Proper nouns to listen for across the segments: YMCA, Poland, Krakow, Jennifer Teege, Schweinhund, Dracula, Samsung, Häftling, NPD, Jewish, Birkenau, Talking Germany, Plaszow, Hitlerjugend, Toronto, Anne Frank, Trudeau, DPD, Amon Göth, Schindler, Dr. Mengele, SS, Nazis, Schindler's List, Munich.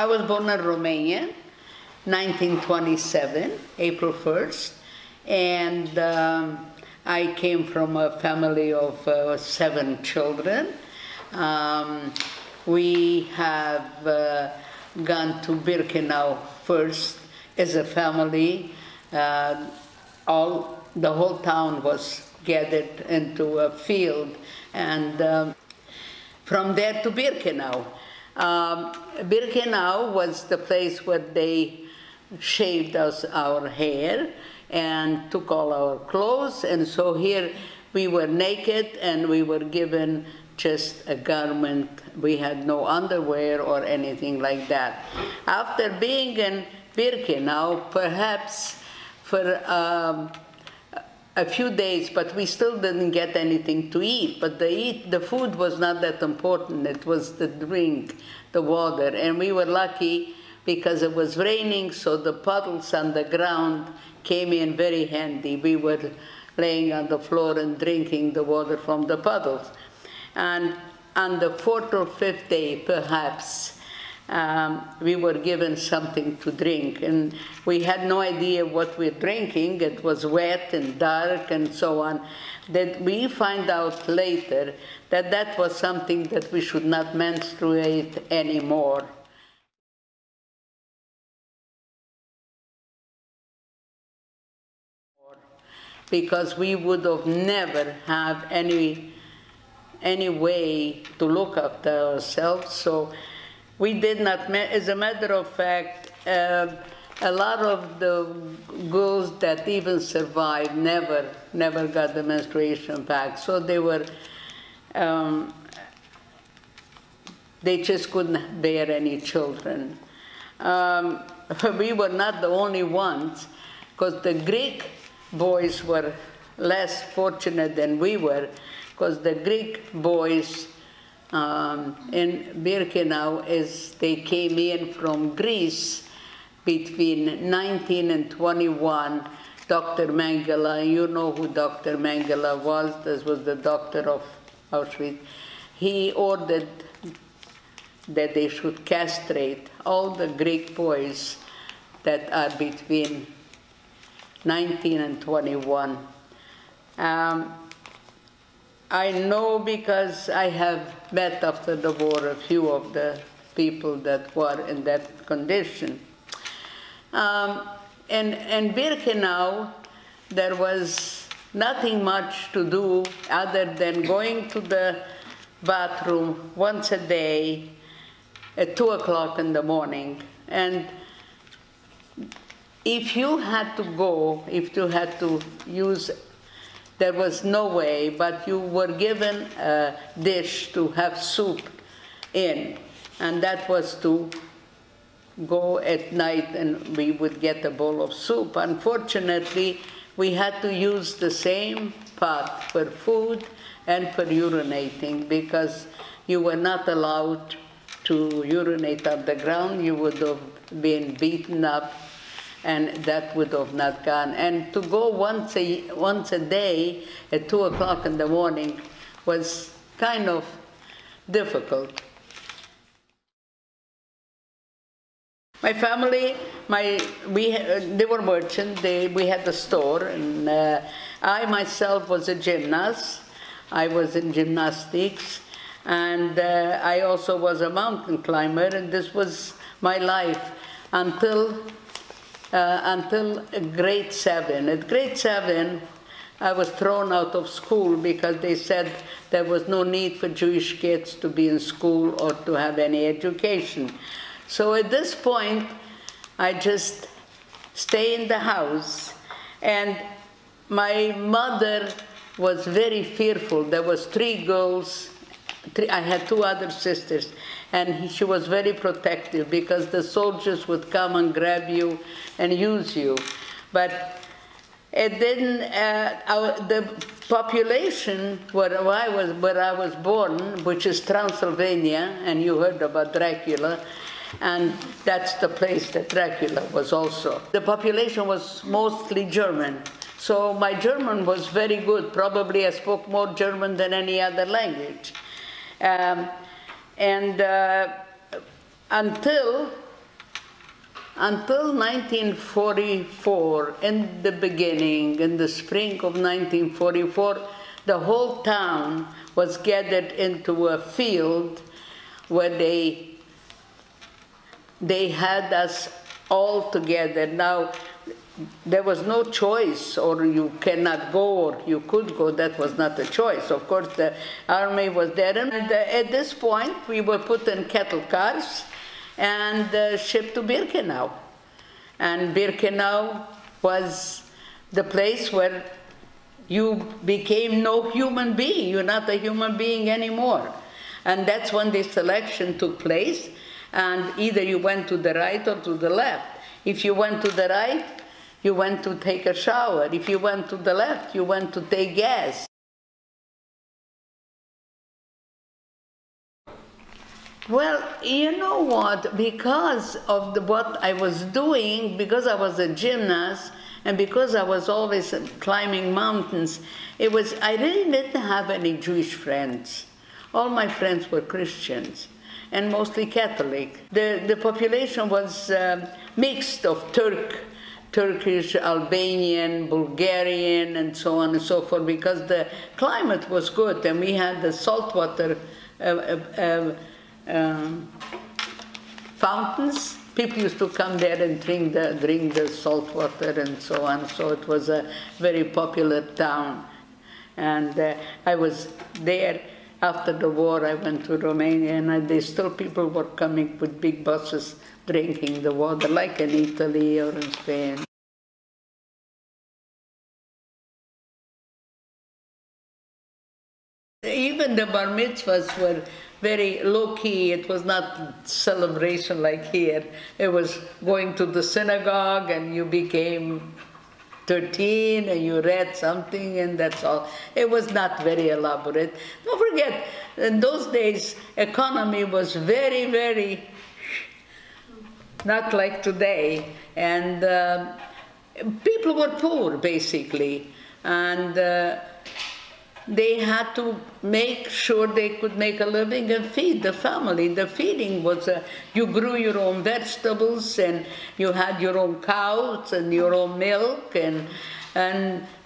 I was born in Romania, 1927, April 1st, and I came from a family of 7 children. We have gone to Birkenau first as a family. The whole town was gathered into a field, and from there to Birkenau. Birkenau was the place where they shaved us our hair and took all our clothes, and so here we were naked and we were given just a garment. We had no underwear or anything like that. After being in Birkenau, perhaps for a few days, but we still didn't get anything to eat. But the food was not that important. It was the drink, the water. And we were lucky because it was raining, so the puddles on the ground came in very handy. We were laying on the floor and drinking the water from the puddles. And on the 4th or 5th day, perhaps, we were given something to drink, and we had no idea what we were drinking. It was wet and dark and so on. That we find out later that that was something that we should not menstruate anymore. Because we would have never have any way to look after ourselves. So we did not, as a matter of fact, a lot of the girls that even survived never got the menstruation back. So they were, they just couldn't bear any children. We were not the only ones, because the Greek boys were less fortunate than we were, because the Greek boys in Birkenau, as they came in from Greece between 19 and 21, Dr. Mengele, you know who Dr. Mengele was, this was the doctor of Auschwitz, he ordered that they should castrate all the Greek boys that are between 19 and 21. I know because I have met after the war a few of the people that were in that condition. In Birkenau, there was nothing much to do other than going to the bathroom once a day at 2 o'clock in the morning. And if you had to go, if you had to use, there was no way, but you were given a dish to have soup in, and that was to go at night, and we would get a bowl of soup. Unfortunately, we had to use the same pot for food and for urinating, because you were not allowed to urinate on the ground. You would have been beaten up, and that would have not gone. And to go once a day at 2 o'clock in the morning was kind of difficult. My family, they were merchants. We had a store, and I myself was a gymnast. I was in gymnastics, and I also was a mountain climber, and this was my life until grade 7. At grade 7, I was thrown out of school because they said there was no need for Jewish kids to be in school or to have any education. So at this point, I just stay in the house. And my mother was very fearful. There was 3 girls. I had 2 other sisters, and she was very protective because the soldiers would come and grab you and use you. But it didn't. The population where I was born, which is Transylvania, and you heard about Dracula, and that's the place that Dracula was also. The population was mostly German. So my German was very good. Probably I spoke more German than any other language. Until until 1944, in the beginning, in the spring of 1944, the whole town was gathered into a field where they had us all together. Now, there was no choice, or you cannot go, or you could go. That was not a choice. Of course, the army was there. And at this point, we were put in cattle cars and shipped to Birkenau. And Birkenau was the place where you became no human being. You're not a human being anymore. And that's when this election took place. And either you went to the right or to the left. If you went to the right, you went to take a shower. If you went to the left, you went to take gas. Well, you know what? Because of what I was doing, because I was a gymnast, and because I was always climbing mountains, I really didn't have any Jewish friends. All my friends were Christians, and mostly Catholic. The population was mixed of Turkish, Albanian, Bulgarian, and so on and so forth, because the climate was good, and we had the saltwater fountains. People used to come there and drink the salt water and so on. So it was a very popular town. And I was there. After the war, I went to Romania, and people were coming with big buses drinking the water, like in Italy or in Spain. Even the bar mitzvahs were very low-key. It was not celebration like here. It was going to the synagogue, and you became 13, and you read something, and that's all. It was not very elaborate. Don't forget, in those days, economy was very, very not like today. And people were poor, basically. And they had to make sure they could make a living and feed the family. The feeding was, you grew your own vegetables, and you had your own cows and your own milk, and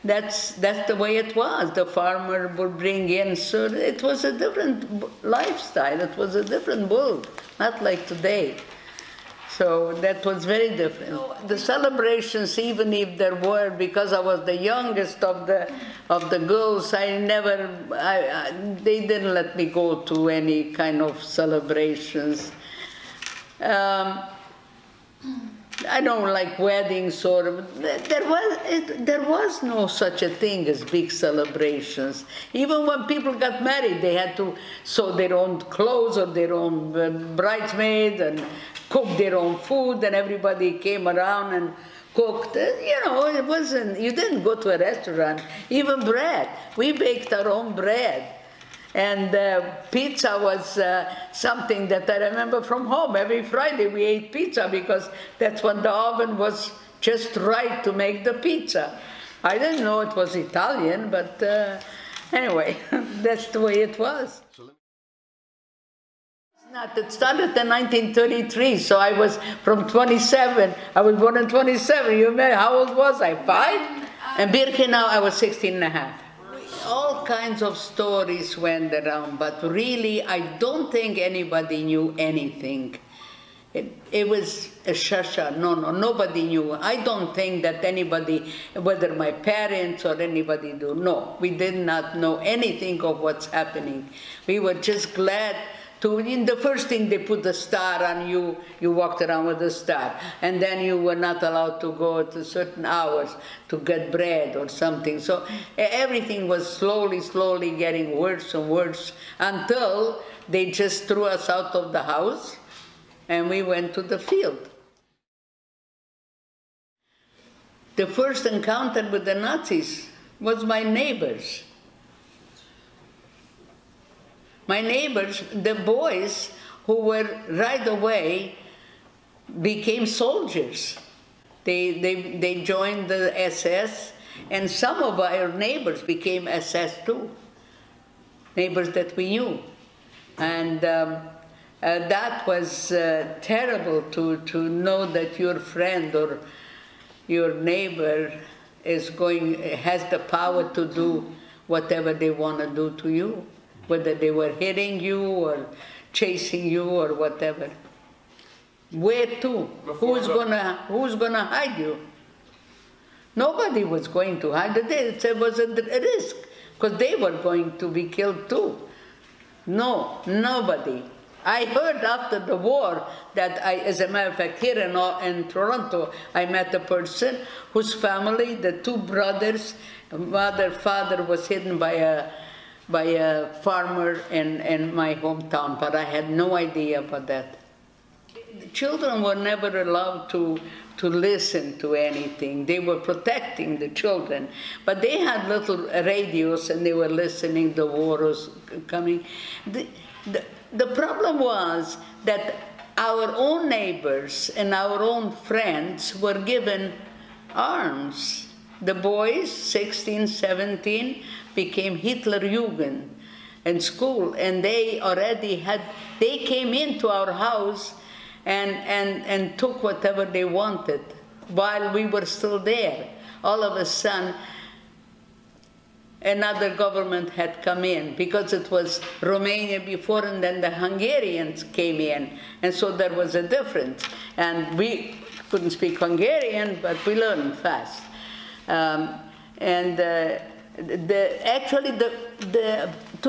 that's the way it was. The farmer would bring in, so it was a different lifestyle. It was a different world, not like today. So that was very different. The celebrations, even if there were, because I was the youngest of the girls, they didn't let me go to any kind of celebrations. I don't like weddings, or there was no such a thing as big celebrations. Even when people got married, they had to sew their own clothes or their own bridesmaids and cook their own food, and everybody came around and cooked. You know, you didn't go to a restaurant. Even bread, we baked our own bread. And pizza was something that I remember from home. Every Friday we ate pizza, because that's when the oven was just right to make the pizza. I didn't know it was Italian, but anyway, that's the way it was. It started in 1933, so I was from 27. I was born in 27. You remember, how old was I? 5? And Birkenau, I was 16 and a half. All kinds of stories went around, but really, I don't think anybody knew anything. It was a shasha. No, nobody knew. I don't think that anybody, whether my parents or anybody do. No, we did not know anything of what's happening. We were just glad. In the first thing, they put the star on you. You walked around with the star, and then you were not allowed to go to certain hours to get bread or something. So everything was slowly getting worse and worse, until they just threw us out of the house, and we went to the field. The first encounter with the Nazis was my neighbors. My neighbors, the boys who were right away, became soldiers. They joined the SS, and some of our neighbors became SS too, neighbors that we knew. And That was terrible to know that your friend or your neighbor is going, has the power to do whatever they want to do to you, whether they were hitting you or chasing you or whatever. Where to? Who's gonna hide you? Nobody was going to hide. It was a risk, because they were going to be killed too. No, nobody. I heard after the war that as a matter of fact, here in Toronto, I met a person whose family, the two brothers, mother, father, was hidden by a farmer in my hometown, but I had no idea about that. The children were never allowed to listen to anything. They were protecting the children, but they had little radios and they were listening, the war was coming. The problem was that our own neighbors and our own friends were given arms. The boys, 16, 17, became Hitlerjugend in school, and they already had, they came into our house and took whatever they wanted while we were still there. All of a sudden, another government had come in, because it was Romania before, and then the Hungarians came in, and so there was a difference. And we couldn't speak Hungarian, but we learned fast. To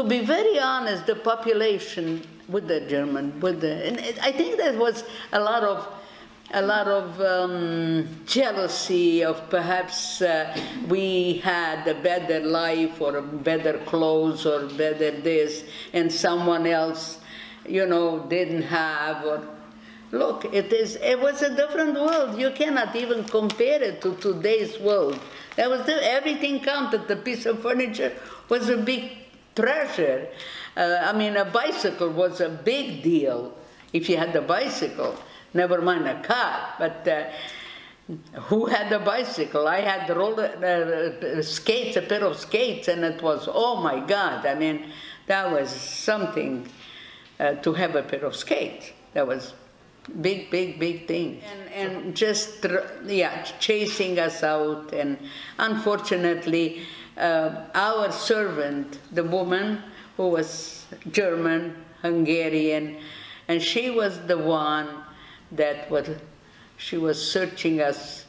be very honest, the population with the German, and I think there was a lot of jealousy of perhaps we had a better life or better clothes or better this, and someone else, you know, didn't have. Or look, it was a different world. You cannot even compare it to today's world. That was everything counted. The piece of furniture was a big treasure. I mean, a bicycle was a big deal if you had a bicycle. Never mind a car, but who had a bicycle? I had skates, a pair of skates, and it was, oh my God, I mean, that was something to have a pair of skates. That was big, big, big thing. And just, yeah, chasing us out, and unfortunately, our servant, the woman who was German, Hungarian, and she was the one that she was searching us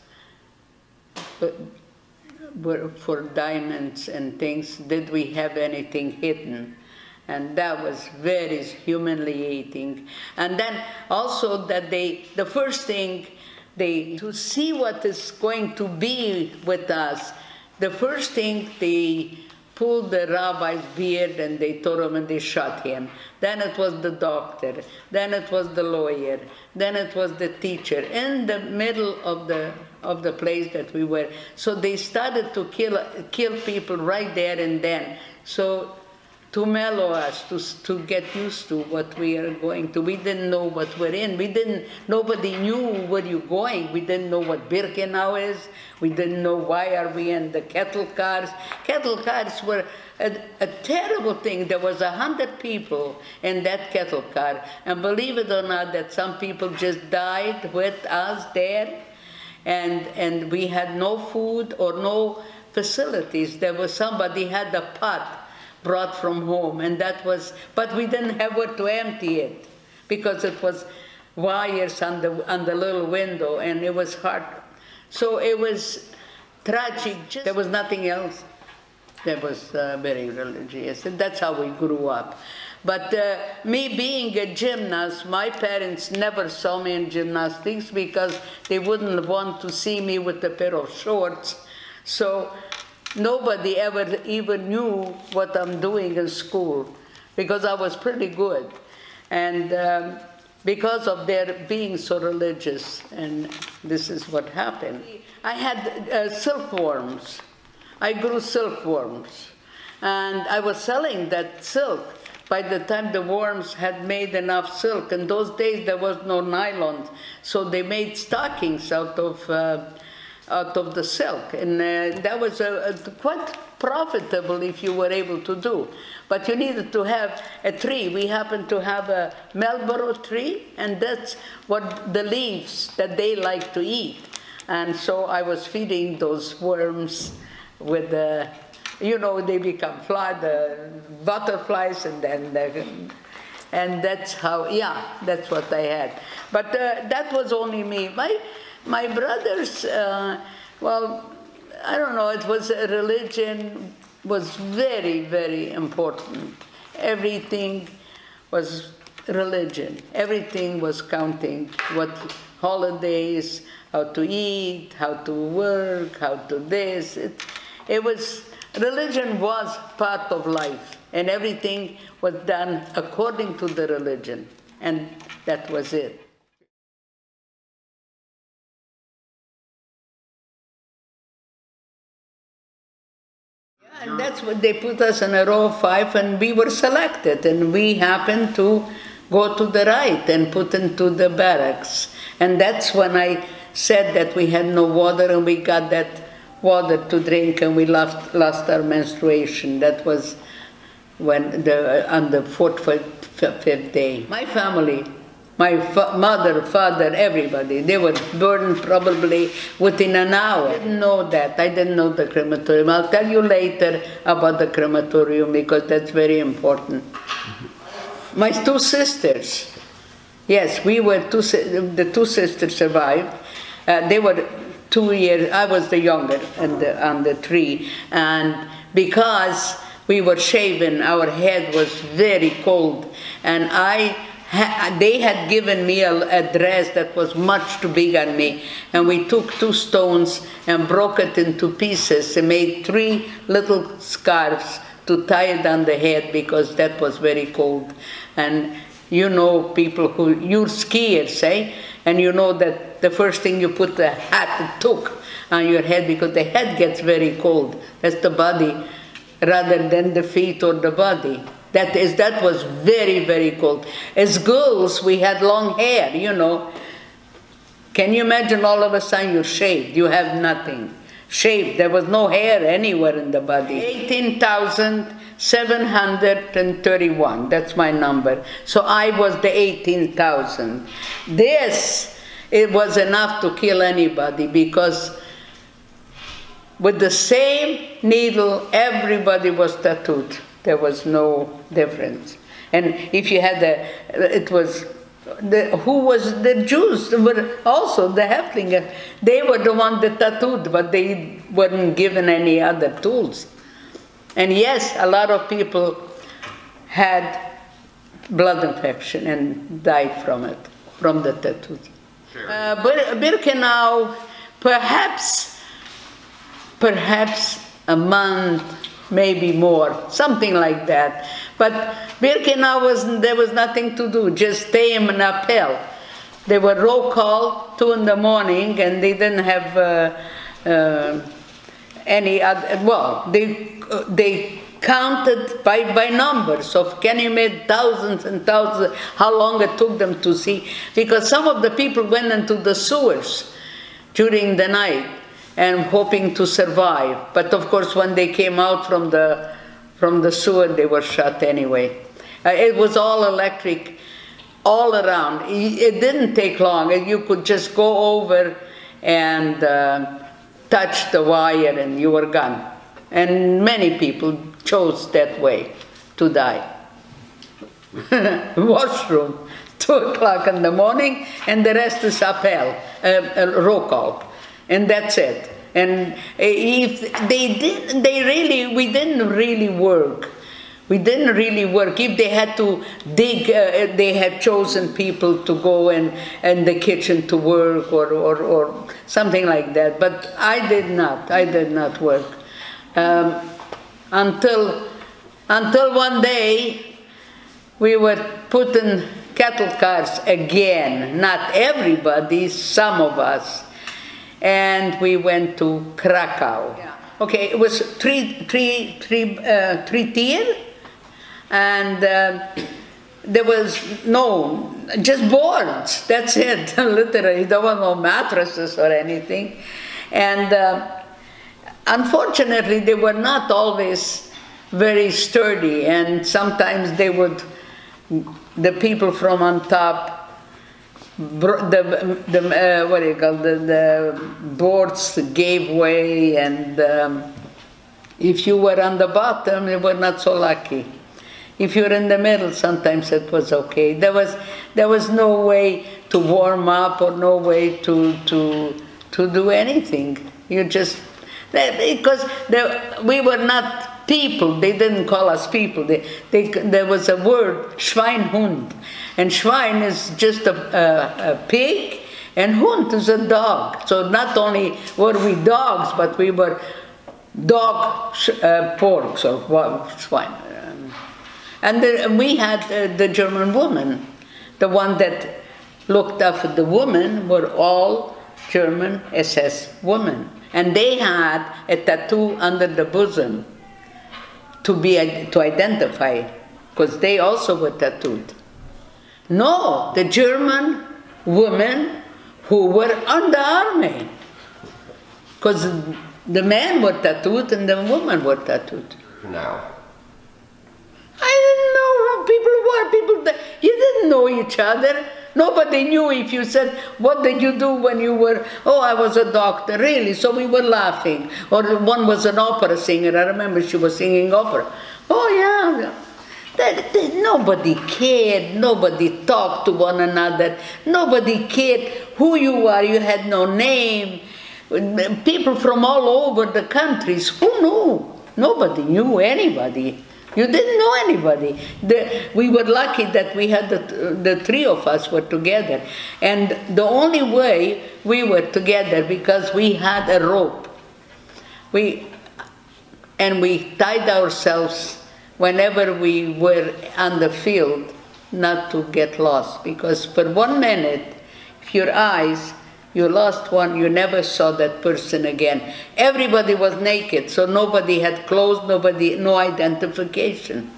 for diamonds and things. Did we have anything hidden? And that was very humiliating. And then also that the first thing to see what is going to be with us, the first thing they pulled the rabbi's beard and they tore him and they shot him. Then it was the doctor, then it was the lawyer, then it was the teacher, in the middle of the place that we were. So they started to kill people right there and then. So to mellow us, to get used to what we are going to. We didn't know what we're in. Nobody knew where you're going. We didn't know what Birkenau is. We didn't know why are we in the cattle cars. Cattle cars were a terrible thing. There was 100 people in that cattle car. And believe it or not, that some people just died with us there. And we had no food or no facilities. There was somebody had a pot brought from home, and that was, but we didn't have where to empty it, because it was wires on the little window, and it was hard. So it was tragic. There was nothing else. That was very religious, and that's how we grew up. But me being a gymnast, my parents never saw me in gymnastics because they wouldn't want to see me with a pair of shorts. So nobody ever even knew what I'm doing in school, because I was pretty good, and because of their being so religious, and this is what happened. I had silkworms. I grew silkworms, and I was selling that silk. By the time the worms had made enough silk, in those days there was no nylon, so they made stockings out of the silk, and that was quite profitable if you were able to do. But you needed to have a tree. We happen to have a Marlborough tree, and that's what the leaves that they like to eat. And so I was feeding those worms with the, you know, they become flies, the butterflies, and then and that's how, yeah, that's what I had. But that was only me. My brothers, well, I don't know, it was religion was very, very important. Everything was religion. Everything was counting. What holidays, how to eat, how to work, how to this. It was, religion was part of life, and everything was done according to the religion, and that was it. And that's what they put us in a row 5, and we were selected, and we happened to go to the right and put into the barracks. And that's when I said that we had no water, and we got that water to drink, and we lost our menstruation. That was when on the 4th, 5th day. My family, my mother, father, everybody, they were burned probably within an hour. I didn't know that. I didn't know the crematorium. I'll tell you later about the crematorium, because that's very important. My two sisters, yes, we were two, the two sisters survived. They were 2 years, I was the younger on the tree, and because we were shaven, our head was very cold, and they had given me a dress that was much too big on me, and we took 2 stones and broke it into pieces and made 3 little scarves to tie it on the head, because that was very cold. And you know, people who, you're skiers, eh? And you know that the first thing you put the hat, toque on your head, because the head gets very cold. That's the body, rather than the feet or the body. That was very, very cold. As girls, we had long hair, you know. Can you imagine all of a sudden you're shaved, you have nothing. Shaved, there was no hair anywhere in the body. 18,731, that's my number. So I was the 18,000. This, it was enough to kill anybody, because with the same needle, everybody was tattooed. There was no difference. And if you had it was, who was the Jews? Were also the Häftlinge. They were the ones that tattooed, but they weren't given any other tools. And yes, a lot of people had blood infection and died from it, from the tattoos. Sure. Birkenau, perhaps a month, maybe more, something like that. But Birkenau there was nothing to do, just stay in an appel. They were roll call 2 in the morning, and they didn't have any other, well, they counted by numbers of, can you make thousands and thousands, how long it took them to see, because some of the people went into the sewers during the night and hoping to survive. But of course, when they came out from the sewer, they were shot anyway. It was all electric, all around. It didn't take long. You could just go over and touch the wire, and you were gone. And many people chose that way to die. Washroom, 2 o'clock in the morning, and the rest is appel, roll call. And that's it. And if we didn't really work. We didn't really work. If they had to dig, they had chosen people to go in the kitchen to work or something like that. But I did not. I did not work until one day we were put in cattle cars again. Not everybody, some of us. And we went to Krakow. Yeah. Okay, it was three tier, and there was no, just boards, that's it, literally. There were no mattresses or anything. And Unfortunately, they were not always very sturdy, and sometimes they would, the people from on top, the boards gave way, and if you were on the bottom, you were not so lucky. If you're in the middle, sometimes it was okay. There was no way to warm up or no way to do anything. You just, because we were not people. They didn't call us people. There was a word, Schweinhund, and Schwein is just a pig, and Hund is a dog. So not only were we dogs, but we were dog porks or swine. And we had the German woman, the one that looked after the women were all German SS women. And they had a tattoo under the bosom to identify, because they also were tattooed. No, the German women who were on the army, because the men were tattooed and the women were tattooed. Now, I didn't know who people were. You didn't know each other. Nobody knew. If you said, what did you do when you were, oh, I was a doctor, really? So we were laughing. Or one was an opera singer. I remember she was singing opera. Oh, yeah. Nobody cared. Nobody talked to one another. Nobody cared who you are. You had no name. People from all over the countries, who knew? Nobody knew anybody. You didn't know anybody. We were lucky that we had the three of us were together. And the only way we were together, because we had a rope. We tied ourselves whenever we were on the field not to get lost. Because for 1 minute, if your eyes, you lost one, you never saw that person again. Everybody was naked, so nobody had clothes, nobody, no identification.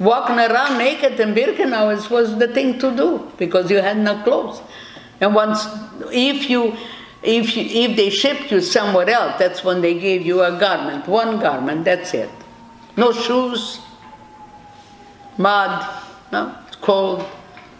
Walking around naked in Birkenau was the thing to do, because you had no clothes. And once, if they shipped you somewhere else, that's when they gave you a garment, one garment, that's it. No shoes, mud, no, it's cold.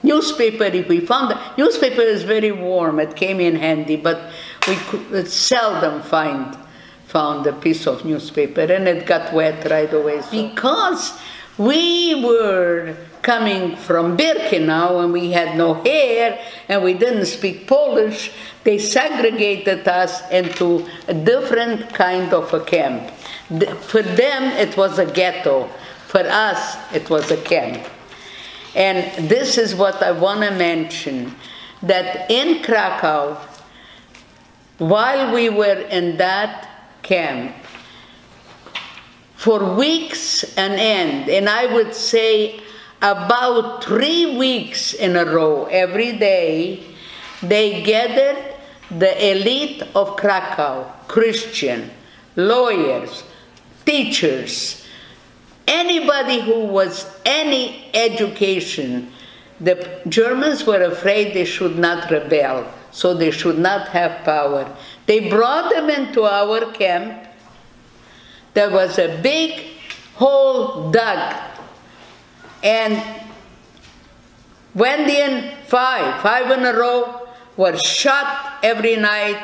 Newspaper, if we found it, newspaper is very warm, it came in handy, but we could seldom found a piece of newspaper, and it got wet right away. So. Because we were coming from Birkenau, and we had no hair, and we didn't speak Polish, they segregated us into a different kind of a camp. For them, it was a ghetto. For us, it was a camp. And this is what I want to mention, that in Krakow, while we were in that camp, for weeks on end, and I would say about 3 weeks in a row, every day, they gathered the elite of Krakow, Christian, lawyers, teachers, anybody who was any education. The Germans were afraid they should not rebel, so they should not have power. They brought them into our camp. There was a big hole dug, and Wendian five in a row, were shot every night,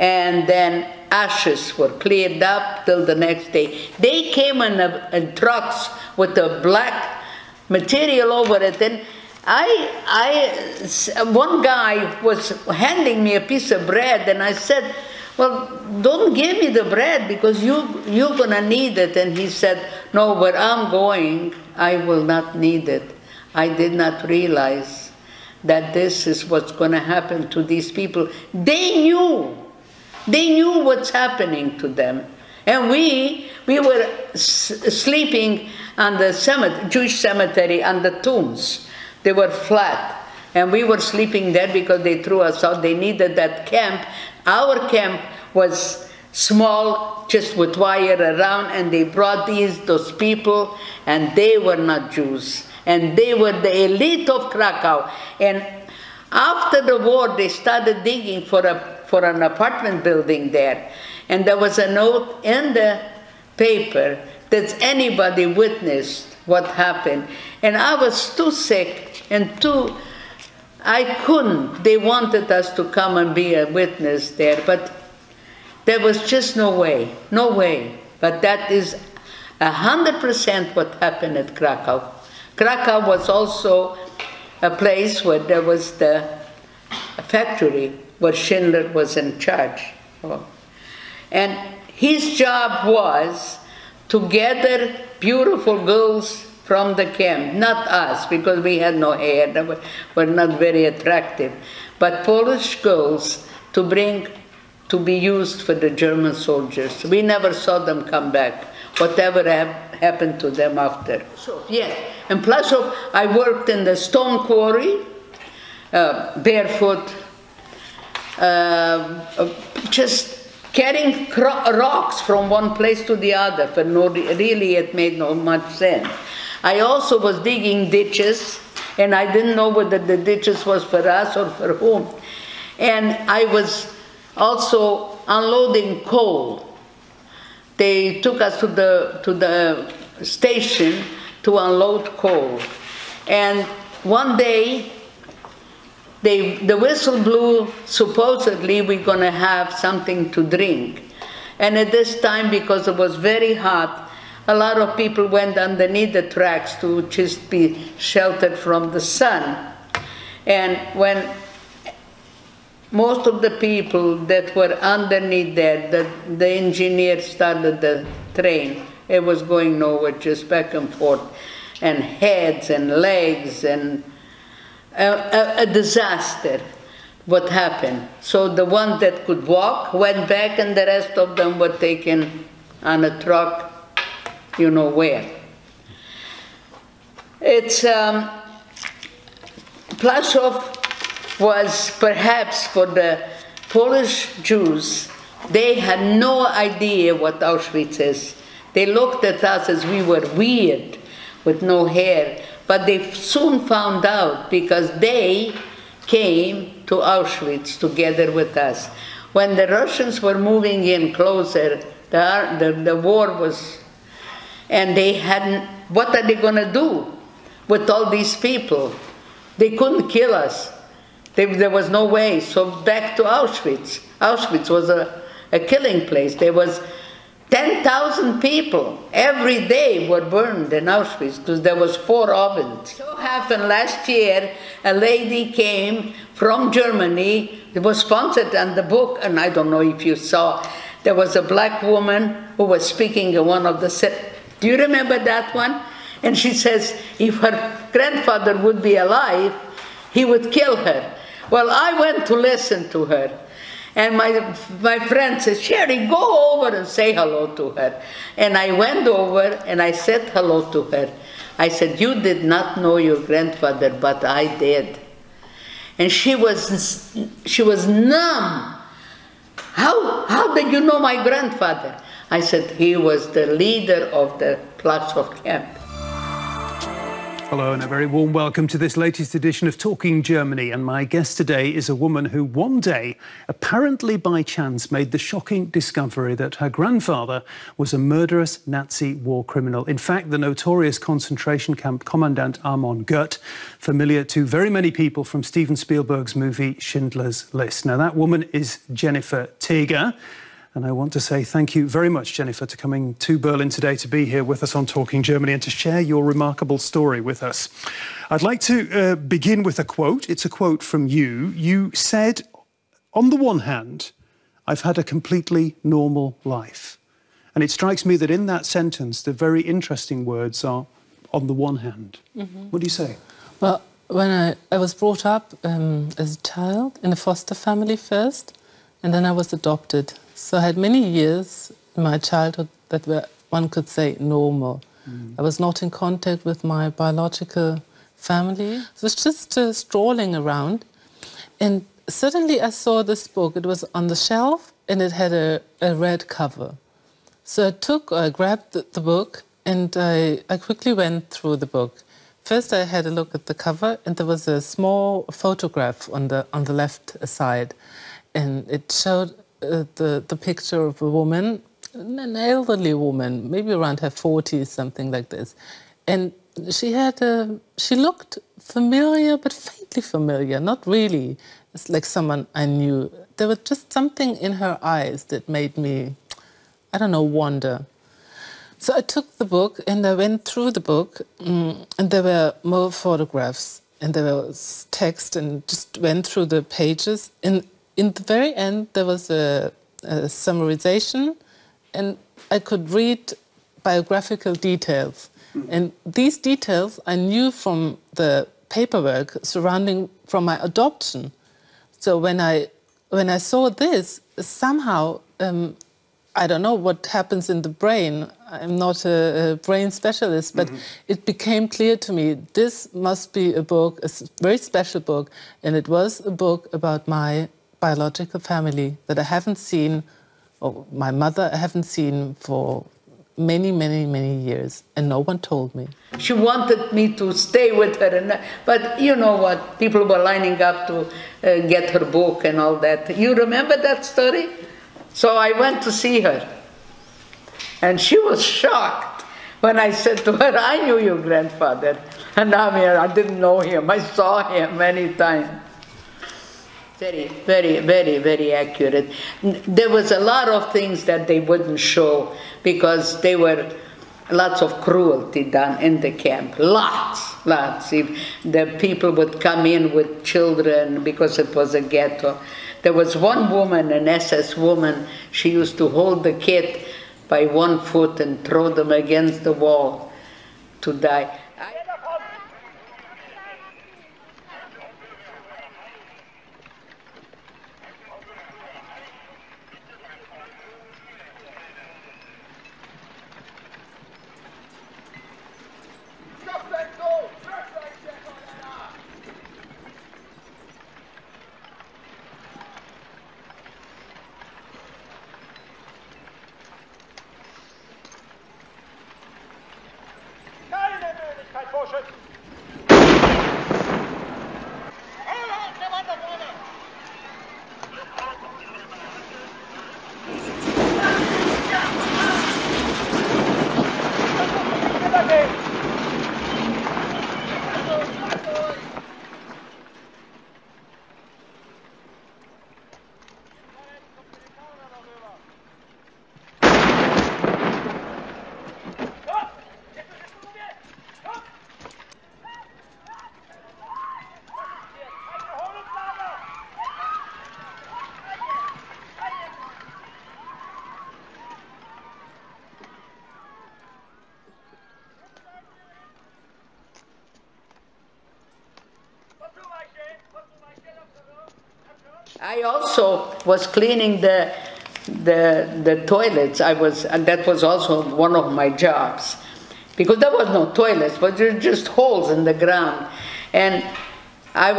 and then ashes were cleared up till the next day. They came in trucks with a black material over it, and one guy was handing me a piece of bread, and I said, well, don't give me the bread, because you're gonna need it. And he said, no, where I'm going, I will not need it. I did not realize that this is what's gonna happen to these people. They knew. They knew what's happening to them. And we were sleeping on the Jewish cemetery, on the tombs. They were flat. And we were sleeping there because they threw us out. They needed that camp. Our camp was small, just with wire around, and they brought those people, and they were not Jews. And they were the elite of Krakow. And after the war, they started digging for an apartment building there, And there was a note in the paper that anybody witnessed what happened. And I was too sick and too, I couldn't. They wanted us to come and be a witness there, but there was just no way, no way. But that is 100% what happened at Krakow. Krakow was also a place where there was the factory where Schindler was in charge. And his job was to gather beautiful girls from the camp, not us, because we had no hair, they were not very attractive, but Polish girls to bring to be used for the German soldiers. We never saw them come back, whatever happened to them after. So, yeah. And Plaszow, I worked in the stone quarry, barefoot, just carrying rocks from one place to the other, but no, really it made no much sense. I also was digging ditches, and I didn't know whether the ditches was for us or for whom. And I was also unloading coal. They took us to the station to unload coal. And one day, the whistle blew, supposedly we're going to have something to drink. And at this time, because it was very hot, a lot of people went underneath the tracks to just be sheltered from the sun. And when most of the people that were underneath there, the engineer started the train. It was going nowhere, just back and forth, and heads and legs and a disaster, what happened. So the one that could walk went back, and the rest of them were taken on a truck, you know where. It's, Plaszow was perhaps for the Polish Jews, they had no idea what Auschwitz is. They looked at us as we were weird, with no hair. But they soon found out, because they came to Auschwitz together with us. When the Russians were moving in closer, the war was, and they hadn't, what are they going to do with all these people? They couldn't kill us. There was no way, so back to Auschwitz. Auschwitz was a killing place. There was 10,000 people every day were burned in Auschwitz because there was 4 ovens. So happened last year, a lady came from Germany. It was sponsored on the book, and I don't know if you saw. There was a black woman who was speaking in one of the set. Do you remember that one? And she says, if her grandfather would be alive, he would kill her. Well, I went to listen to her. And my friend said, Sherry, go over and say hello to her. And I went over and I said hello to her. I said, you did not know your grandfather, but I did. And she was numb. How did you know my grandfather? I said, he was the leader of the Plaszow camp. Hello and a very warm welcome to this latest edition of Talking Germany, and my guest today is a woman who one day, apparently by chance, made the shocking discovery that her grandfather was a murderous Nazi war criminal. In fact, the notorious concentration camp commandant Amon Göth, familiar to very many people from Steven Spielberg's movie Schindler's List. Now that woman is Jennifer Teege. And I want to say thank you very much, Jennifer, to coming to Berlin today to be here with us on Talking Germany and to share your remarkable story with us. I'd like to begin with a quote. It's a quote from you. You said, on the one hand, I've had a completely normal life. And it strikes me that in that sentence, the very interesting words are, on the one hand. Mm-hmm. What do you say? Well, when I was brought up as a child in a foster family first, and then I was adopted. So I had many years in my childhood that were, one could say, normal. Mm. I was not in contact with my biological family. So it was just strolling around. And suddenly I saw this book. It was on the shelf and it had a red cover. So I grabbed the book and I quickly went through the book. First I had a look at the cover and there was a small photograph on the left side. And it showed the picture of a woman, an elderly woman, maybe around her 40s, something like this. And she had a, she looked familiar, but faintly familiar, not really. It's like someone I knew. There was just something in her eyes that made me, I don't know, wonder. So I took the book and I went through the book, and there were more photographs and there was text, and just went through the pages. And in the very end, there was a summarization, and I could read biographical details. And these details I knew from the paperwork surrounding from my adoption. So when I saw this, somehow, I don't know what happens in the brain. I'm not a brain specialist, but it became clear to me this must be a book, a very special book, and it was a book about my biological family that I haven't seen, or my mother I haven't seen for many, many, many years, and no one told me. She wanted me to stay with her, and, but you know what? People were lining up to get her book and all that. You remember that story? So I went to see her, and she was shocked when I said to her, I knew your grandfather, and I'm here, I didn't know him, I saw him many times. Very, very, very, very accurate. There was a lot of things that they wouldn't show because there were lots of cruelty done in the camp, lots, lots. The people would come in with children because it was a ghetto. There was one woman, an SS woman, she used to hold the kid by one foot and throw them against the wall to die. I also was cleaning the toilets. And that was also one of my jobs, because there was no toilets, but there were just holes in the ground. And I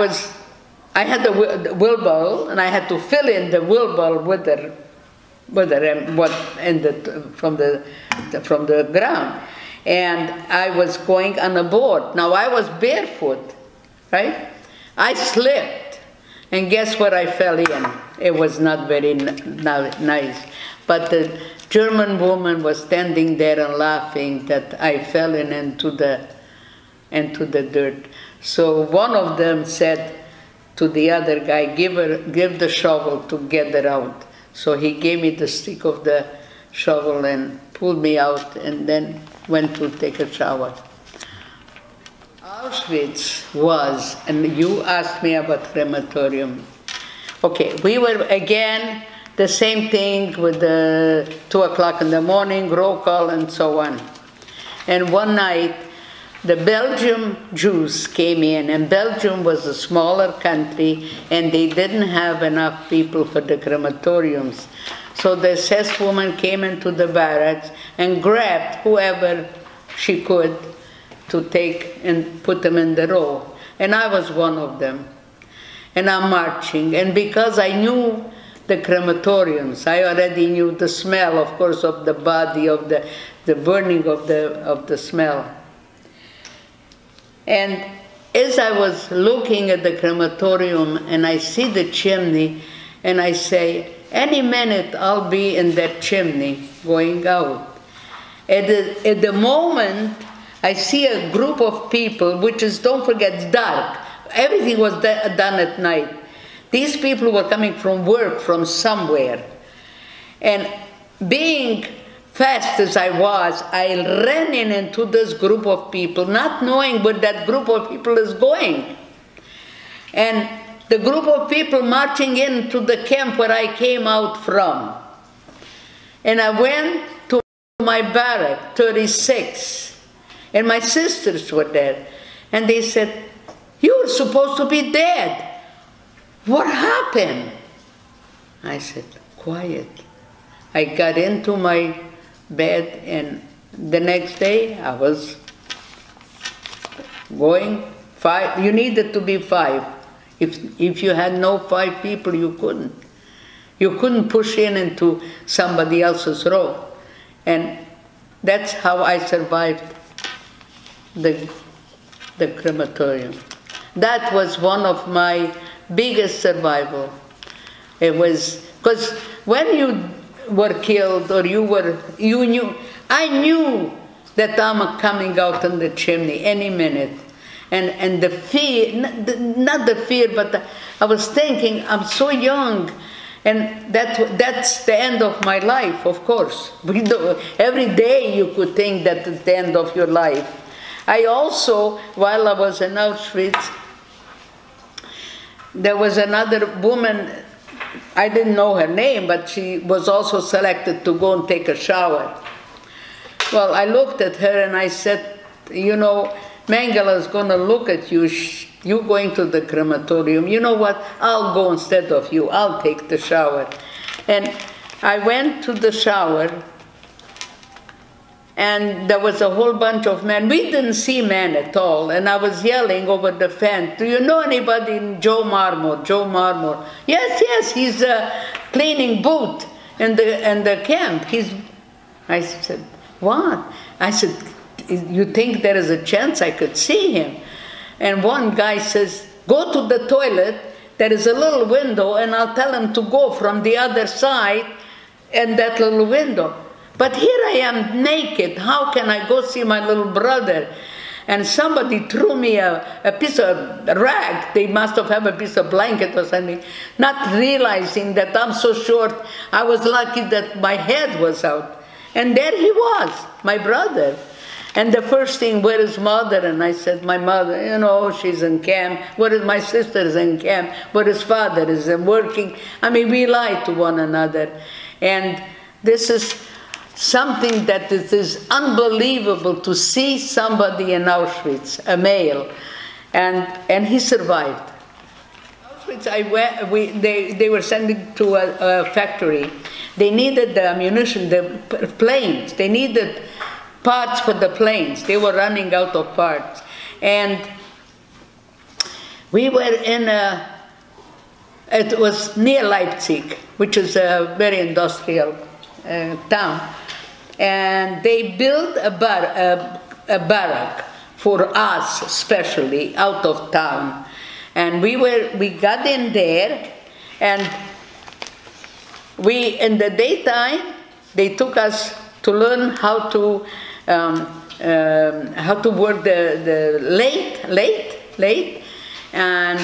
had the wheelbarrow, and I had to fill in the wheelbarrow from the ground. And I was going on a board. Now I was barefoot, right? I slipped. And guess where I fell in? It was not very nice. But the German woman was standing there and laughing that I fell in into the dirt. So one of them said to the other guy, give the shovel to get her out. So he gave me the stick of the shovel and pulled me out, and then went to take a shower. Auschwitz was, and you asked me about crematorium. Okay, we were again the same thing with the 2 o'clock in the morning, roll call and so on. And one night, the Belgium Jews came in, and Belgium was a smaller country and they didn't have enough people for the crematoriums. So the SS woman came into the barracks and grabbed whoever she could to take and put them in the row. And I was one of them. And I'm marching. And because I knew the crematoriums, I already knew the smell, of course, of the body, of the burning of the smell. And as I was looking at the crematorium, and I see the chimney, and I say, Any minute I'll be in that chimney going out. At the moment, I see a group of people, which is, don't forget, dark. Everything was done at night. These people were coming from work, from somewhere. And being fast as I was, I ran in into this group of people, not knowing where that group of people is going. And the group of people marching into the camp where I came out from. And I went to my barrack, 36. And my sisters were there. And they said, "You were supposed to be dead. What happened?" I said, "Quiet." I got into my bed, and the next day I was going 5. You needed to be 5. If you had no 5 people, you couldn't. You couldn't push in into somebody else's row. And that's how I survived the crematorium. That was one of my biggest survival. It was, because when you were killed or you knew, I knew that I'm coming out on the chimney any minute. And the fear, not the fear, but I was thinking, I'm so young, and that's the end of my life, of course. Every day you could think that it's the end of your life. I also, while I was in Auschwitz, there was another woman, I didn't know her name, but she was also selected to go and take a shower. Well, I looked at her and I said, "You know, Mengele's going to look at you, you going to the crematorium. You know what, I'll go instead of you, I'll take the shower." And I went to the shower, and there was a whole bunch of men. We didn't see men at all, and I was yelling over the fence, "Do you know anybody in Joe Marmore, Joe Marmore?" "Yes, yes, he's cleaning boot in the camp. He's..." I said, "What?" I said, "You think there is a chance I could see him?" And one guy says, "Go to the toilet, there is a little window, and I'll tell him to go from the other side and that little window." But here I am naked, how can I go see my little brother? And somebody threw me a piece of rag, they must have had a piece of blanket or something, not realizing that I'm so short. I was lucky that my head was out. And there he was, my brother. And the first thing, "Where is mother?" And I said, "My mother, you know, she's in camp. Where is my sister? Is in camp. Where is father? Is working." I mean, we lied to one another. And this is something that it is unbelievable to see somebody in Auschwitz, a male. And he survived. Auschwitz, they were sending to a factory. They needed the ammunition, the planes. They needed parts for the planes. They were running out of parts. And we were in it was near Leipzig, which is a very industrial town. And they built a barrack for us, especially, out of town. And we got in there, and in the daytime, they took us to learn how to work the lathe, and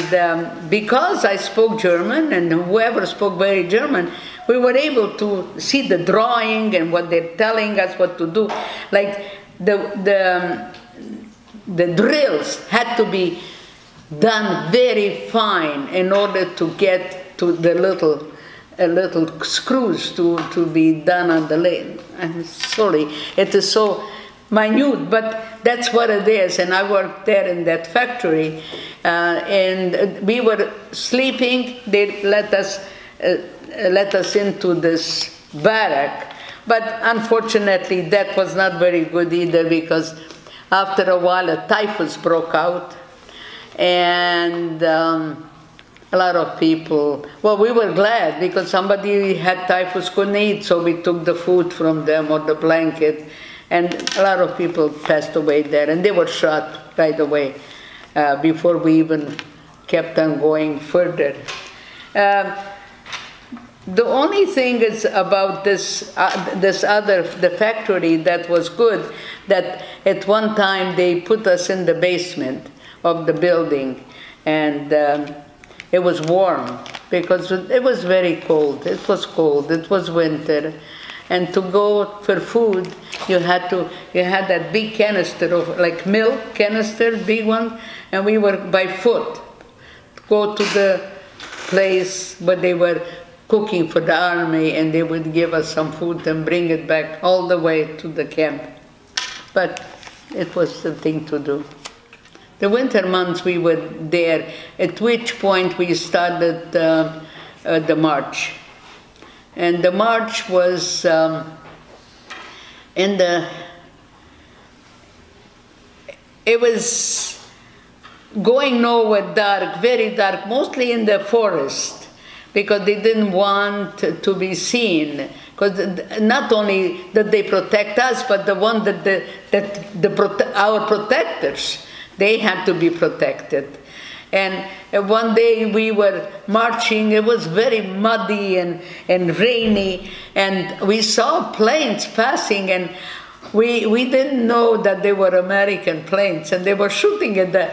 because I spoke German and whoever spoke very German, we were able to see the drawing and what they're telling us what to do. Like the drills had to be done very fine in order to get to the little screws to be done on the lathe. I'm sorry, it is so minute, but that's what it is. And I worked there in that factory, and we were sleeping. They let us into this barrack, but unfortunately that was not very good either, because after a while a typhus broke out, and a lot of people, well, we were glad because somebody had typhus, couldn't eat, so we took the food from them or the blanket, and a lot of people passed away there, and they were shot right away before we even kept on going further. The only thing is about this the factory that was good, that at one time they put us in the basement of the building, and it was warm because it was very cold. It was cold. It was winter, and to go for food, you had that big canister of like milk canister, big one, and we were by foot to go to the place where they were cooking for the army, and they would give us some food and bring it back all the way to the camp. But it was the thing to do. The winter months we were there, at which point we started the march. And the march was it was going nowhere, dark, very dark, mostly in the forest, because they didn't want to be seen. Because not only that they protect us, but the one that our protectors, they had to be protected. And one day we were marching, it was very muddy and rainy, and we saw planes passing, and we didn't know that they were American planes, and they were shooting at the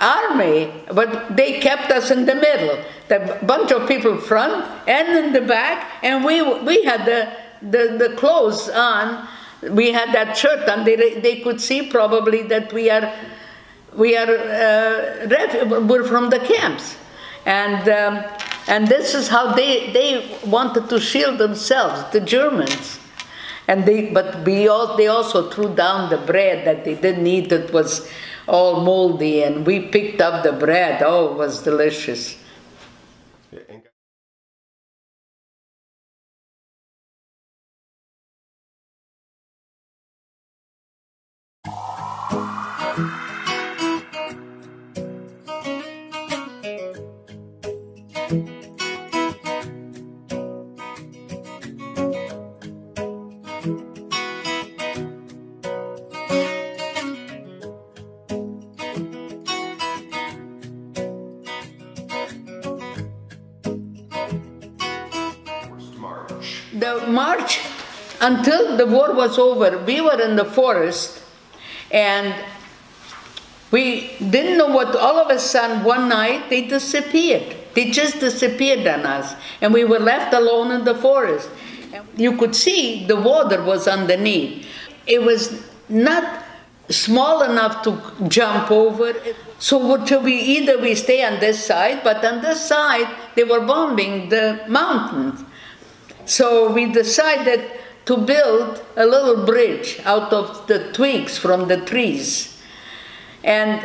army, but they kept us in the middle. The bunch of people front and in the back, and we had the clothes on. We had that shirt on. They could see probably that we're from the camps, and this is how they wanted to shield themselves, the Germans. And they also threw down the bread that they didn't eat. It was all moldy, and we picked up the bread. Oh, it was delicious. Until the war was over, we were in the forest, and we didn't know what, all of a sudden, one night, they disappeared. They just disappeared on us, and we were left alone in the forest. You could see the water was underneath. It was not small enough to jump over. So either we stay on this side, but on this side, they were bombing the mountains. So we decided to build a little bridge out of the twigs from the trees. And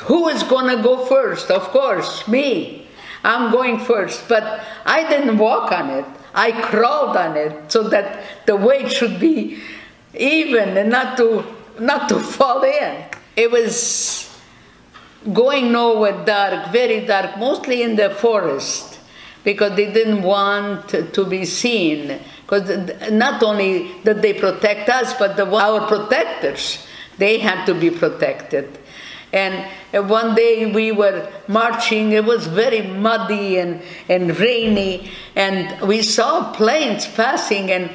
who is gonna go first? Of course, me. I'm going first, but I didn't walk on it. I crawled on it so that the weight should be even and not to fall in. It was going nowhere, dark, very dark, mostly in the forest, because they didn't want to be seen. Because not only that they protect us, but our protectors, they had to be protected. And one day we were marching, it was very muddy and rainy, and we saw planes passing, and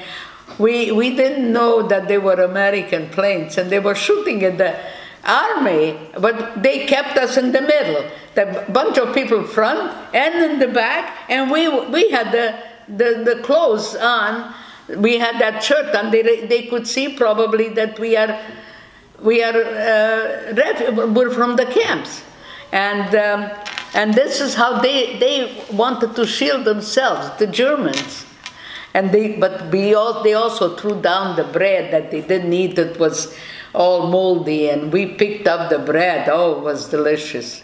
we didn't know that they were American planes, and they were shooting at the army, but they kept us in the middle. The bunch of people front and in the back, and we had the clothes on. We had that shirt on. They could see probably that we're from the camps, and this is how they wanted to shield themselves, the Germans. And they also threw down the bread that they didn't eat. It was all moldy, and we picked up the bread. Oh, it was delicious.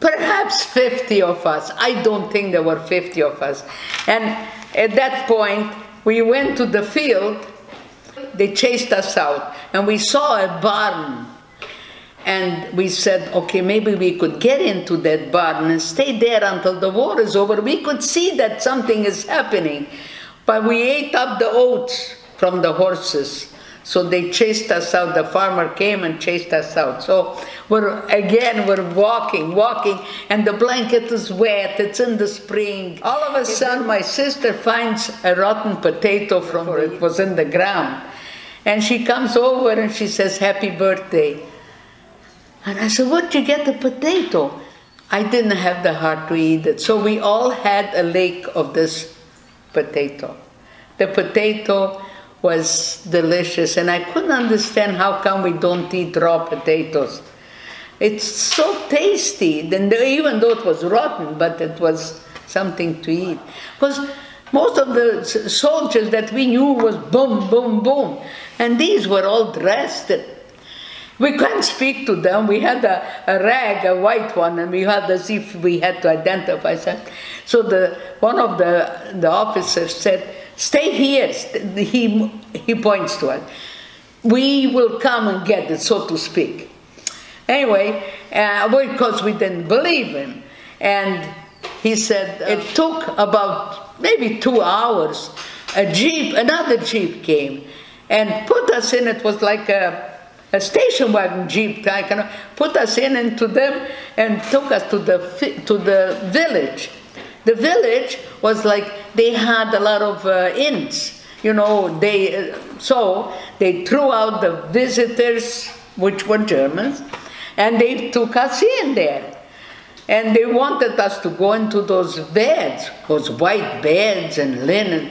Perhaps 50 of us. I don't think there were 50 of us. And at that point, we went to the field. They chased us out, and we saw a barn. And we said, okay, maybe we could get into that barn and stay there until the war is over. We could see that something is happening. But we ate up the oats from the horses. So they chased us out. The farmer came and chased us out. So we're walking, and the blanket is wet. It's in the spring. All of a sudden, my sister finds a rotten potato from where it was in the ground. And she comes over and she says, "Happy birthday." And I said, "Where'd you get the potato?" I didn't have the heart to eat it. So we all had a lake of this potato. The potato was delicious, and I couldn't understand how come we don't eat raw potatoes. It's so tasty, even though it was rotten, but it was something to eat. Because most of the soldiers that we knew was boom, boom, boom, and these were all dressed. We couldn't speak to them. We had a rag, a white one, and we had as if we had to identify. So one of the officers said, "Stay here." He points to us. "We will come and get it," so to speak. Anyway, because we didn't believe him. And he said, it took about maybe 2 hours. Another jeep came and put us in. It was like a station wagon jeep, put us into them and took us to the village. The village was like, they had a lot of inns, so they threw out the visitors, which were Germans, and they took us in there. And they wanted us to go into those beds, those white beds and linen.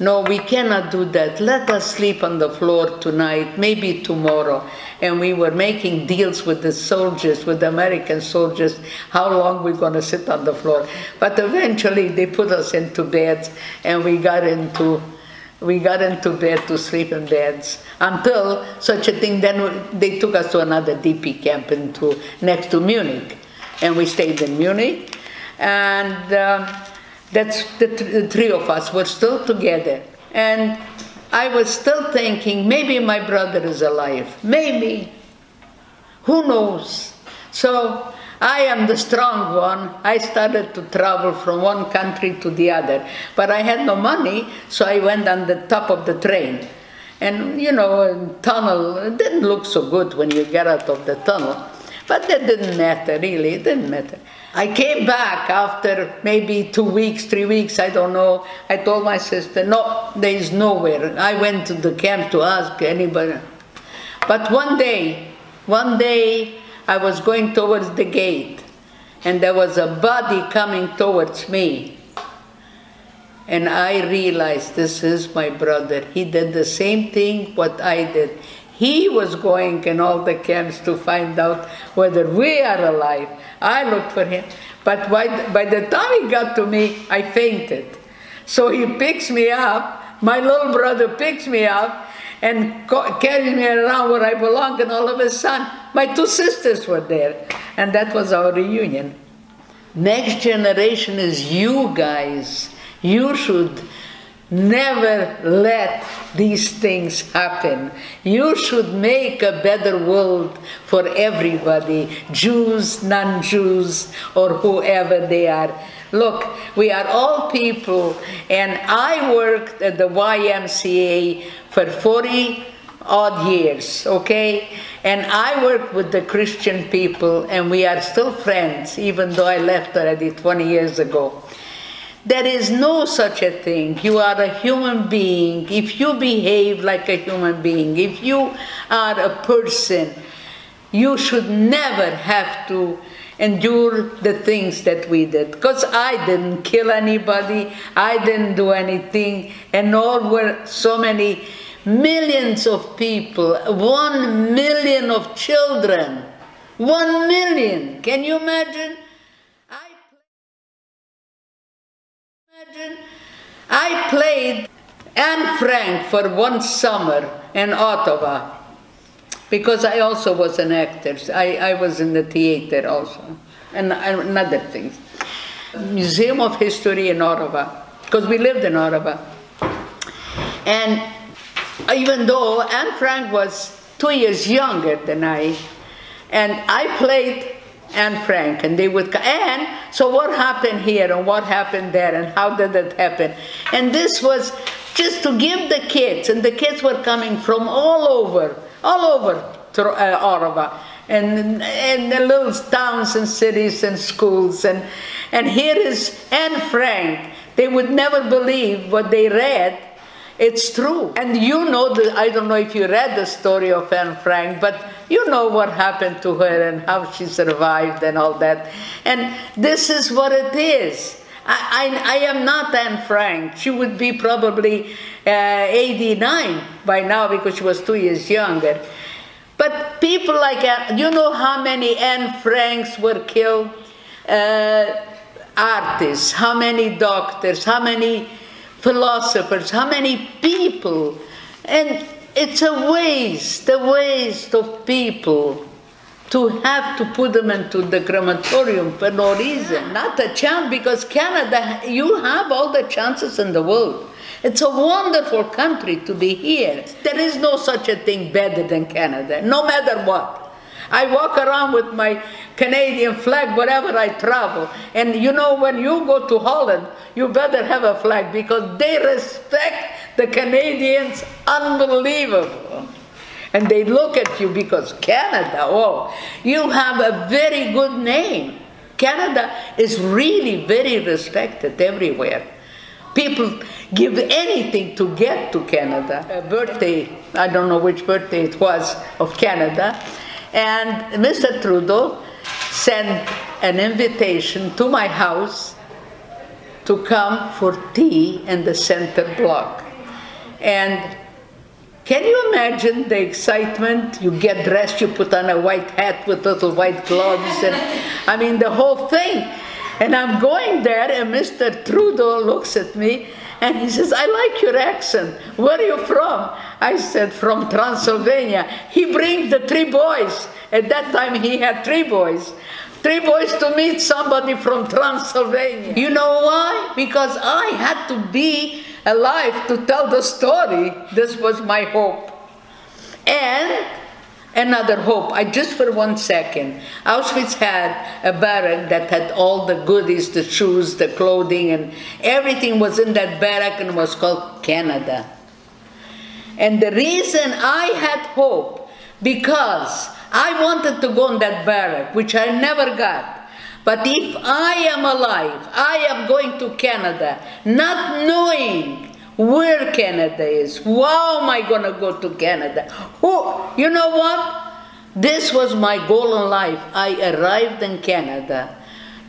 "No, we cannot do that. Let us sleep on the floor tonight, maybe tomorrow." And we were making deals with the soldiers, with the American soldiers, how long we're going to sit on the floor. But eventually they put us into beds, and we got into bed to sleep in beds until such a thing. Then they took us to another DP camp next to Munich, and we stayed in Munich. And that's the three of us were still together. And I was still thinking, maybe my brother is alive. Maybe. Who knows? So I am the strong one. I started to travel from one country to the other. But I had no money, so I went on the top of the train. And, a tunnel, it didn't look so good when you get out of the tunnel. But that didn't matter, really. It didn't matter. I came back after maybe 2 weeks, 3 weeks, I don't know. I told my sister, "No, there is nowhere." I went to the camp to ask anybody. But one day, I was going towards the gate, and there was a body coming towards me. And I realized, this is my brother. He did the same thing what I did. He was going in all the camps to find out whether we are alive. I looked for him, but by the time he got to me, I fainted. So he picks me up, my little brother picks me up, and carries me around where I belong, and all of a sudden, my two sisters were there. And that was our reunion. Next generation is you guys. You should never let these things happen. You should make a better world for everybody, Jews, non-Jews, or whoever they are. Look, we are all people, and I worked at the YMCA for 40-odd years, okay? And I worked with the Christian people, and we are still friends, even though I left already 20 years ago. There is no such a thing. You are a human being. If you behave like a human being, if you are a person, you should never have to endure the things that we did. Because I didn't kill anybody, I didn't do anything, and nor were so many millions of people, 1 million of children, 1 million. Can you imagine? I played Anne Frank for one summer in Ottawa, because I also was an actor. I was in the theater also, and other things. Museum of History in Ottawa, because we lived in Ottawa. And even though Anne Frank was 2 years younger than I, and I played Anne Frank, and they would come, and so what happened here and what happened there and how did it happen? And this was just to give the kids, and the kids were coming from all over Ottawa, and the little towns and cities and schools, and here is Anne Frank. They would never believe what they read. It's true. And you know, I don't know if you read the story of Anne Frank, but you know what happened to her and how she survived and all that. And this is what it is. I am not Anne Frank. She would be probably 89 by now because she was 2 years younger. But people like Anne, you know how many Anne Franks were killed? Artists, how many doctors, how many philosophers, how many people. And it's a waste of people to have to put them into the crematorium for no reason. Not a chance, because Canada, you have all the chances in the world. It's a wonderful country to be here. There is no such a thing better than Canada, no matter what. I walk around with my Canadian flag wherever I travel. And you know, when you go to Holland, you better have a flag, because they respect the Canadians unbelievable. And they look at you because Canada, oh, you have a very good name. Canada is really very respected everywhere. People give anything to get to Canada. A birthday, I don't know which birthday it was, of Canada. And Mr. Trudeau sent an invitation to my house to come for tea in the center block. And can you imagine the excitement? You get dressed, you put on a white hat with little white gloves, and I mean the whole thing. And I'm going there, and Mr. Trudeau looks at me and he says, "I like your accent. Where are you from?" I said, "From Transylvania." He brings the three boys. At that time he had three boys. Three boys to meet somebody from Transylvania. You know why? Because I had to be alive to tell the story. This was my hope. And another hope, just for 1 second, Auschwitz had a barrack that had all the goodies, the shoes, the clothing, and everything was in that barrack, and was called Canada. And the reason I had hope, because I wanted to go in that barrack, which I never got. But if I am alive, I am going to Canada, not knowing where Canada is. How am I going to go to Canada? Oh, you know what? This was my goal in life. I arrived in Canada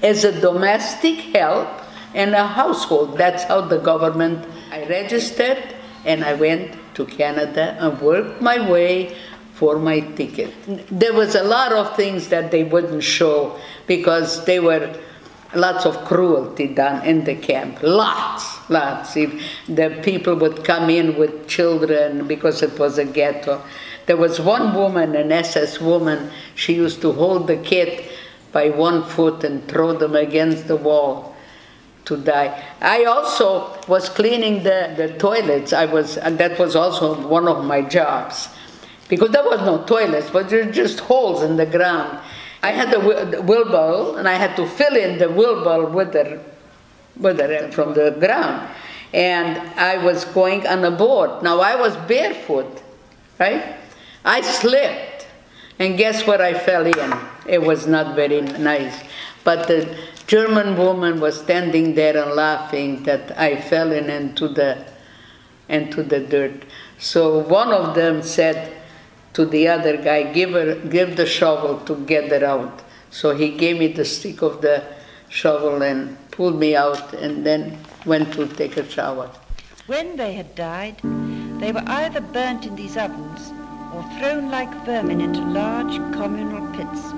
as a domestic help and a household. That's how the government, I registered and I went to Canada and worked my way for my ticket. There was a lot of things that they wouldn't show because they were lots of cruelty done in the camp, lots. If the people would come in with children because it was a ghetto. There was one woman, an SS woman, she used to hold the kid by one foot and throw them against the wall to die. I also was cleaning the toilets, and that was also one of my jobs, because there was no toilets, but there were just holes in the ground. I had a wheelbarrow, and I had to fill in the wheelbarrow with the from the ground. And I was going on a board. Now, I was barefoot, right? I slipped, and guess where I fell in? It was not very nice. But the German woman was standing there and laughing that I fell in into the dirt. So one of them said to the other guy, "Give the shovel to get her out." So he gave me the stick of the shovel and pulled me out, and then went to take a shower. When they had died, they were either burnt in these ovens or thrown like vermin into large communal pits.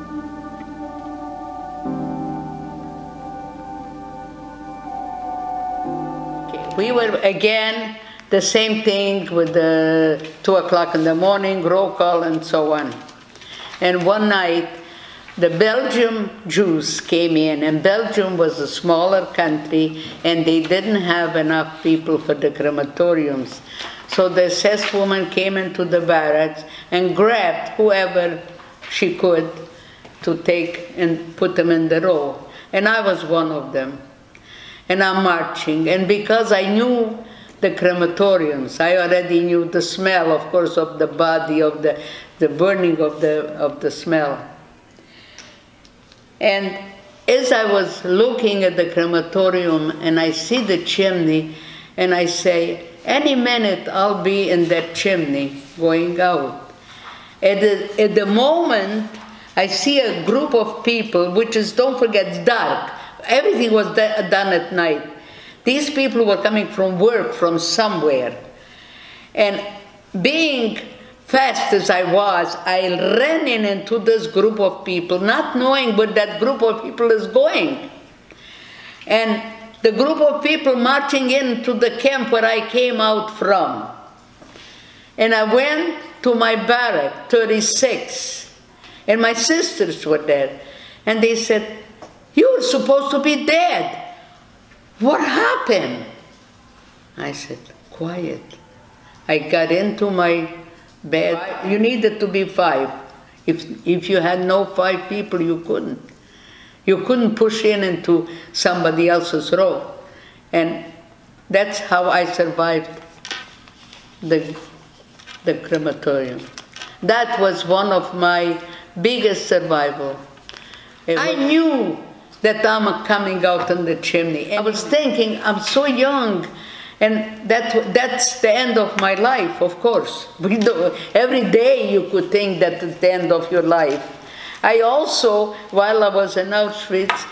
Okay. We were again the same thing with the 2 o'clock in the morning, roll call, and so on. And one night, the Belgium Jews came in, and Belgium was a smaller country, and they didn't have enough people for the crematoriums. So the SS woman came into the barracks and grabbed whoever she could to take and put them in the row. And I was one of them. And I'm marching, and because I knew the crematoriums. I already knew the smell, of course, of the body, of the burning of the smell. And as I was looking at the crematorium and I see the chimney and I say, any minute I'll be in that chimney going out. At the moment, I see a group of people, which is, don't forget, dark. Everything was done at night. These people were coming from work, from somewhere. And being fast as I was, I ran in into this group of people, not knowing where that group of people is going. And the group of people marching into the camp where I came out from. And I went to my barrack, 36. And my sisters were there. And they said, you were supposed to be dead. What happened? I said, quiet. I got into my bed. You needed to be five. If you had no five people, you couldn't. You couldn't push in into somebody else's row. And that's how I survived the crematorium. That was one of my biggest survival. I knew that I'm coming out on the chimney. And I was thinking, I'm so young, and that's the end of my life, of course. Every day you could think that it's the end of your life. I also, while I was in Auschwitz,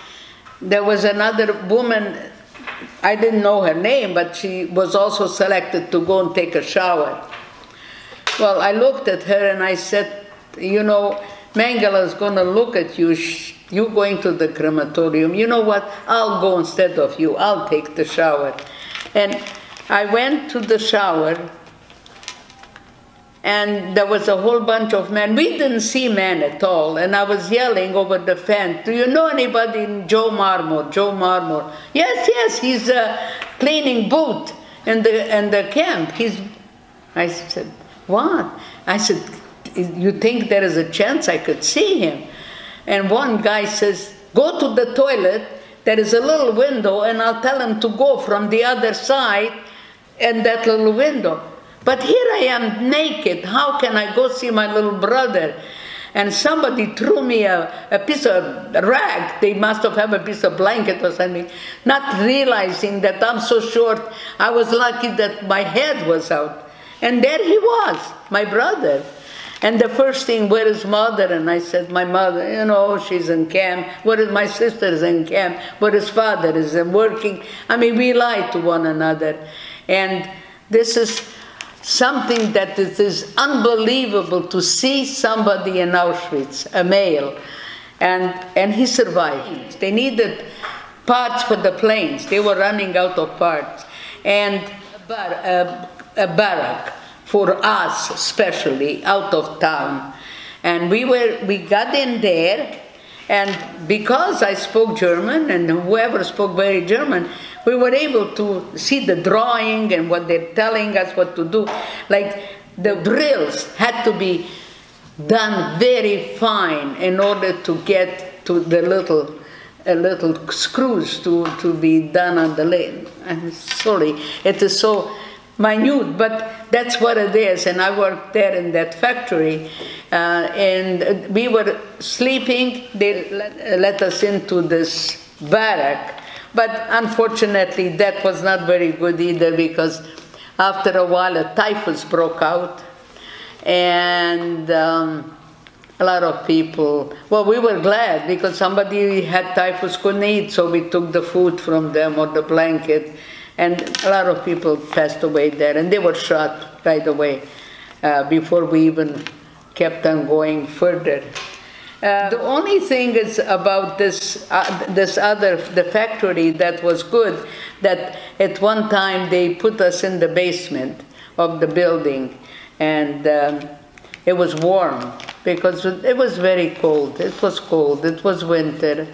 there was another woman, I didn't know her name, but she was also selected to go and take a shower. Well, I looked at her and I said, you know, Mengele is going to look at you. You're going to the crematorium. You know what? I'll go instead of you. I'll take the shower. And I went to the shower, and there was a whole bunch of men. We didn't see men at all, and I was yelling over the fence, do you know anybody in Joe Marmore? Joe Marmore. Yes, yes, he's cleaning boot in the camp. I said, what? I said, you think there is a chance I could see him? And one guy says, go to the toilet, there is a little window, and I'll tell him to go from the other side and that little window. But here I am naked, how can I go see my little brother? And somebody threw me a piece of rag, they must have had a piece of blanket or something, not realizing that I'm so short, I was lucky that my head was out. And there he was, my brother. And the first thing, where is mother? And I said, my mother, you know, she's in camp. Where is my sister's in camp? Where is father? Is working? I mean, we lie to one another. And this is something that it is unbelievable to see somebody in Auschwitz, a male. And he survived. They needed parts for the planes. They were running out of parts. And a barrack for us, especially, out of town. And we got in there, and because I spoke German, and whoever spoke very German, we were able to see the drawing and what they're telling us what to do. Like, the drills had to be done very fine in order to get to the little screws to be done on the leg. I'm sorry, it is so minute, but that's what it is. And I worked there in that factory, and we were sleeping. They let us into this barrack, but unfortunately that was not very good either, because after a while a typhus broke out, and a lot of people, well, we were glad because somebody had typhus couldn't eat, so we took the food from them or the blanket. And a lot of people passed away there, and they were shot right away before we even kept on going further. The only thing is about the factory that was good, that at one time they put us in the basement of the building, and it was warm because it was very cold. It was cold, it was winter.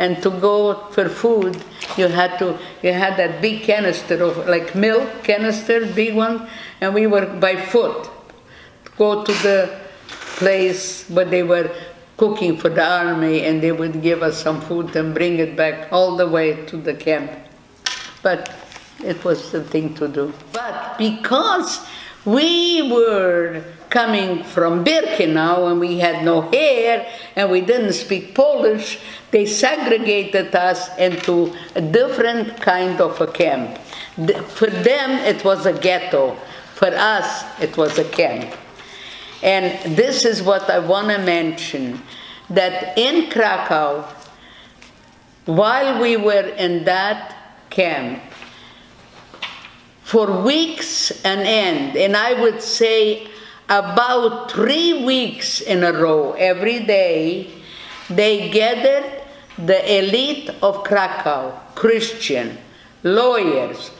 And to go for food, you had that big canister of like milk canister, big one, and we were by foot go to the place where they were cooking for the army, and they would give us some food and bring it back all the way to the camp. But It was the thing to do. But because we were coming from Birkenau and we had no hair and we didn't speak Polish, they segregated us into a different kind of a camp. For them it was a ghetto, for us it was a camp. And this is what I want to mention, that in Krakow, while we were in that camp, for weeks on end, and I would say about 3 weeks in a row, every day, they gathered the elite of Krakow, Christian, lawyers,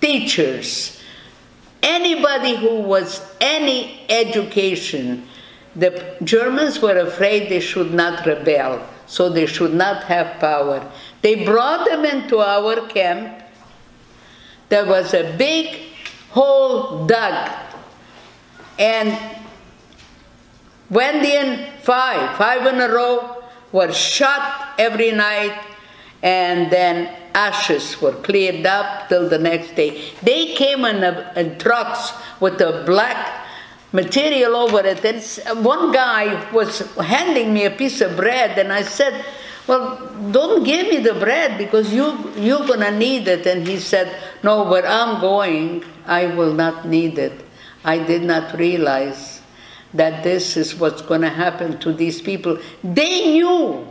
teachers, anybody who was any education. The Germans were afraid they should not rebel, so they should not have power. They brought them into our camp. There was a big hole dug, and went in five in a row, were shot every night, and then ashes were cleared up till the next day. They came in trucks with a black material over it, and one guy was handing me a piece of bread, and I said, well, don't give me the bread because you're going to need it. And he said, no, where I'm going, I will not need it. I did not realize that this is what's going to happen to these people. They knew.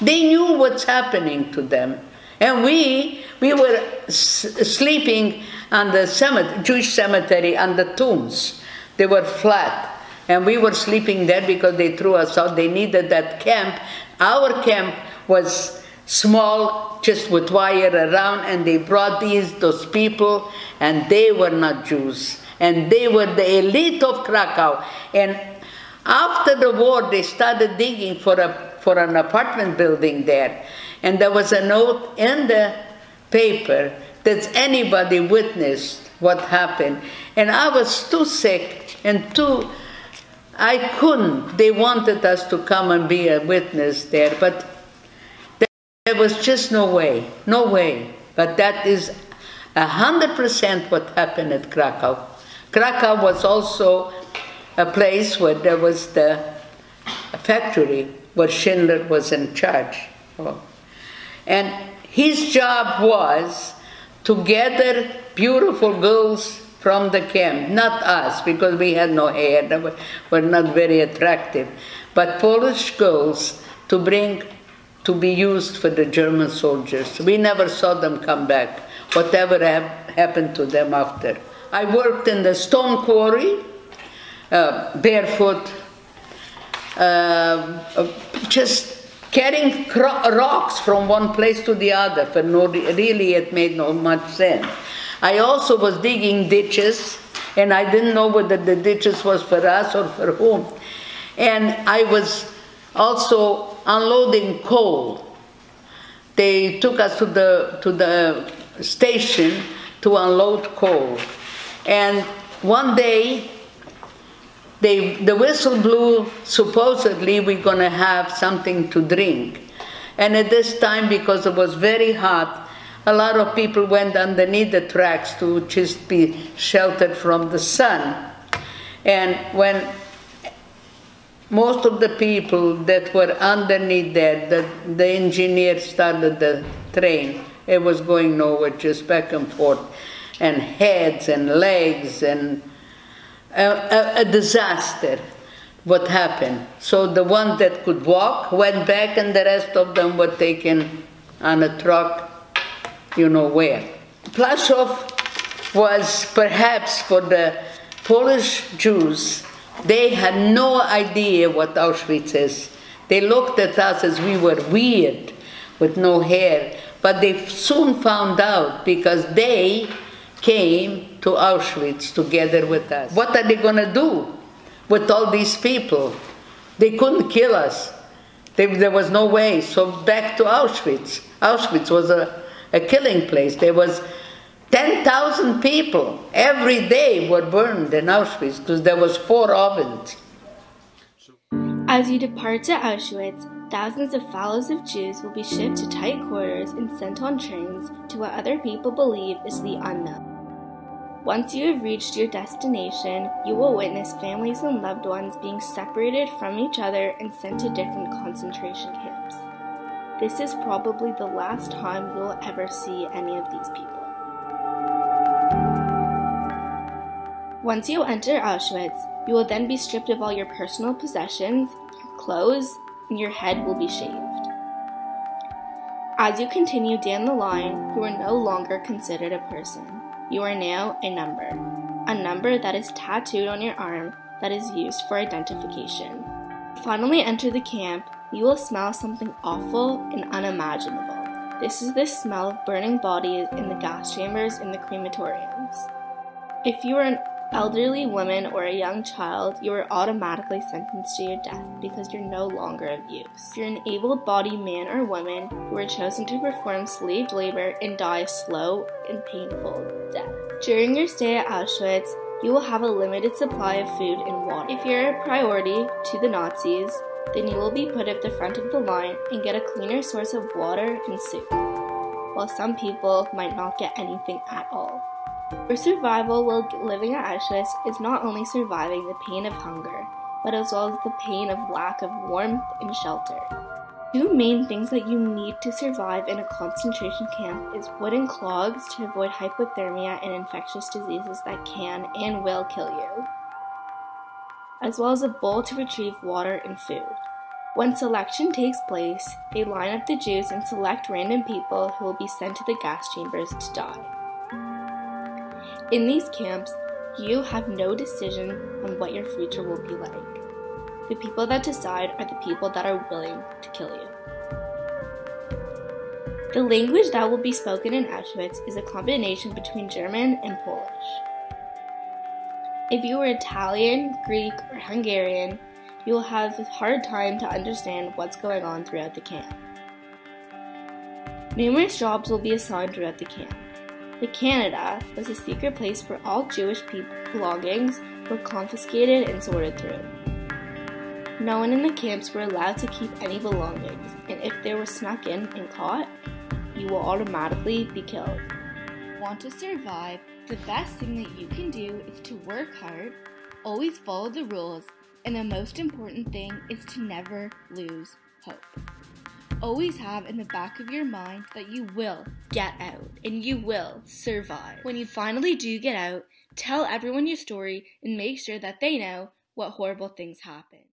They knew what's happening to them. And we were sleeping on the cemetery, Jewish cemetery, on the tombs. They were flat. And we were sleeping there because they threw us out. They needed that camp. Our camp was small, just with wire around, and they brought those people, and they were not Jews. And they were the elite of Krakow. And after the war, they started digging for an apartment building there. And there was a note in the paper that anybody witnessed what happened. And I was too sick and too... I couldn't. They wanted us to come and be a witness there, but there was just no way, no way. But that is 100% what happened at Krakow. Krakow was also a place where there was the factory where Schindler was in charge of. And his job was to gather beautiful girls from the camp, not us, because we had no hair, we were not very attractive, but Polish girls to bring, to be used for the German soldiers. We never saw them come back, whatever happened to them after. I worked in the stone quarry, barefoot, just carrying rocks from one place to the other, but no, really it made no much sense. I also was digging ditches, and I didn't know whether the ditches was for us or for whom. And I was also unloading coal. They took us to the station to unload coal. And one day, the whistle blew, supposedly we're going to have something to drink. And at this time, because it was very hot, a lot of people went underneath the tracks to just be sheltered from the sun. And when most of the people that were underneath there, the engineer started the train. It was going nowhere, just back and forth, and heads and legs, and a disaster, what happened. So the ones that could walk went back, and the rest of them were taken on a truck, you know where. Plaszow was perhaps, for the Polish Jews, they had no idea what Auschwitz is. They looked at us as we were weird, with no hair, but they soon found out because they came to Auschwitz together with us. What are they going to do with all these people? They couldn't kill us. There was no way, so back to Auschwitz. Auschwitz was a killing place. There was 10,000 people every day were burned in Auschwitz because there was 4 ovens. As you depart to Auschwitz, Thousands of followers of Jews will be shipped to tight quarters and sent on trains to what other people believe is the unknown. Once you have reached your destination, you will witness families and loved ones being separated from each other and sent to different concentration camps. This is probably the last time you will ever see any of these people. Once you enter Auschwitz, you will then be stripped of all your personal possessions, your clothes, and your head will be shaved. As you continue down the line, you are no longer considered a person. You are now a number that is tattooed on your arm that is used for identification. Finally enter the camp, you will smell something awful and unimaginable. This is the smell of burning bodies in the gas chambers in the crematoriums. If you are an elderly woman or a young child, you are automatically sentenced to your death because you're no longer of use. If you're an able-bodied man or woman who were chosen to perform slave labor and die a slow and painful death. During your stay at Auschwitz, you will have a limited supply of food and water. If you're a priority to the Nazis, then you will be put at the front of the line and get a cleaner source of water and soup, while some people might not get anything at all. Your survival while living at Auschwitz is not only surviving the pain of hunger, but as well as the pain of lack of warmth and shelter. Two main things that you need to survive in a concentration camp is wooden clogs to avoid hypothermia and infectious diseases that can and will kill you, as well as a bowl to retrieve water and food. When selection takes place, they line up the Jews and select random people who will be sent to the gas chambers to die. In these camps, you have no decision on what your future will be like. The people that decide are the people that are willing to kill you. The language that will be spoken in Auschwitz is a combination between German and Polish. If you are Italian, Greek, or Hungarian, you will have a hard time to understand what's going on throughout the camp. Numerous jobs will be assigned throughout the camp. The Canada was a secret place where all Jewish belongings were confiscated and sorted through. No one in the camps were allowed to keep any belongings, and if they were snuck in and caught, you will automatically be killed. Want to survive? The best thing that you can do is to work hard, always follow the rules, and the most important thing is to never lose hope. Always have in the back of your mind that you will get out and you will survive. When you finally do get out, tell everyone your story and make sure that they know what horrible things happened.